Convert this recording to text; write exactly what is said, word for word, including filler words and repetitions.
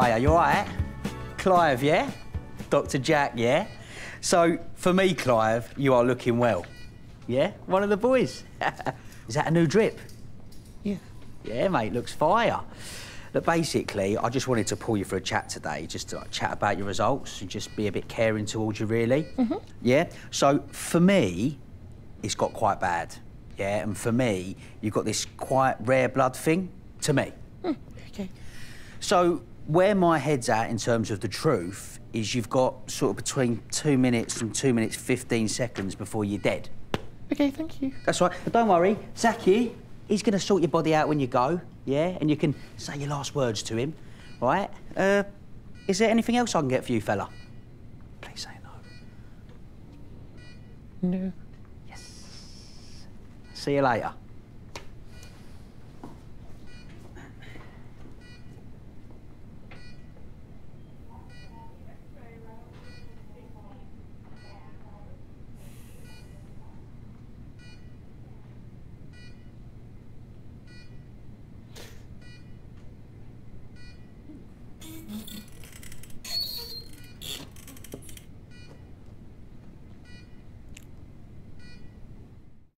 Hiya, you all right? Clive, yeah? Doctor Jack, yeah? So, for me, Clive, you are looking well. Yeah? One of the boys. Is that a new drip? Yeah. Yeah, mate, looks fire. Look, basically, I just wanted to pull you for a chat today, just to like, chat about your results and just be a bit caring towards you, really. Mm-hmm. Yeah? So, for me, it's got quite bad. Yeah, and for me, you've got this quite rare blood thing to me. Mm, okay. So, where my head's at in terms of the truth is you've got sort of between two minutes and two minutes, fifteen seconds before you're dead. Okay, thank you. That's right. But don't worry, Zaki, he's going to sort your body out when you go, yeah? And you can say your last words to him, right? Uh, is there anything else I can get for you, fella? Please say no. No. Yes. See you later.